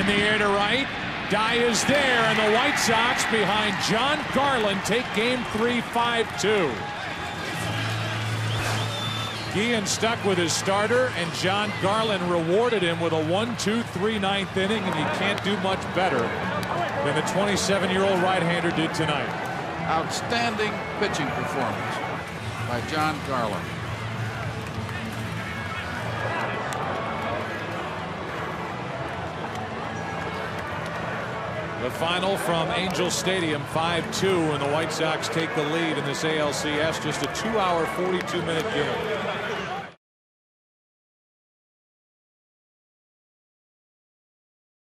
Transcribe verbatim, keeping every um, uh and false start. In the air to right. Dye is there, and the White Sox behind Jon Garland take game three, five two. Guillen stuck with his starter, and Jon Garland rewarded him with a one two three ninth inning, and he can't do much better than the twenty-seven-year-old right-hander did tonight. Outstanding pitching performance by Jon Garland. The final from Angel Stadium, five two, and the White Sox take the lead in this A L C S. Just a two-hour, forty-two-minute game.